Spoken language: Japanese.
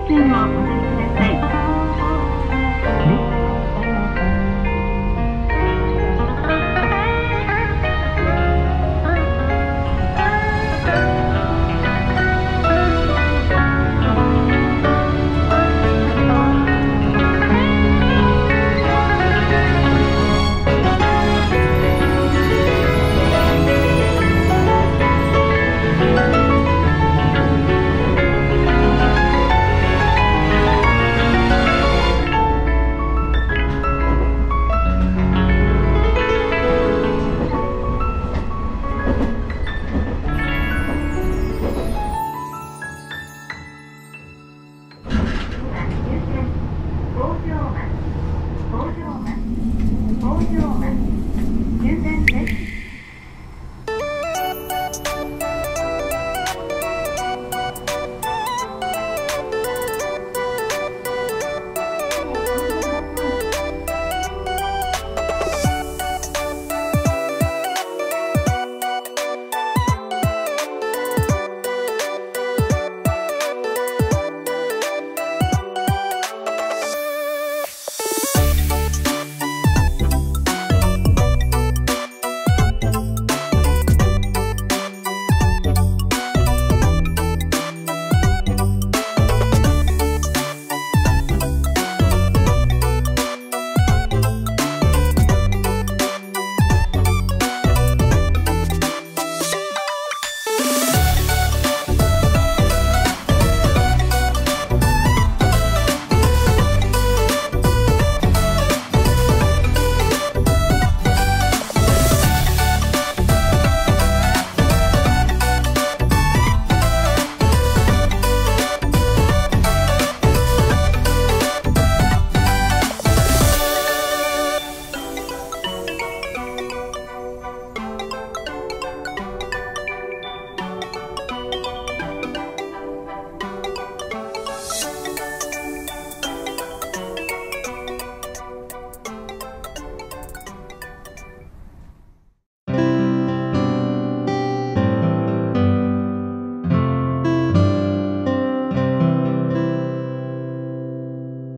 運転をお願いください。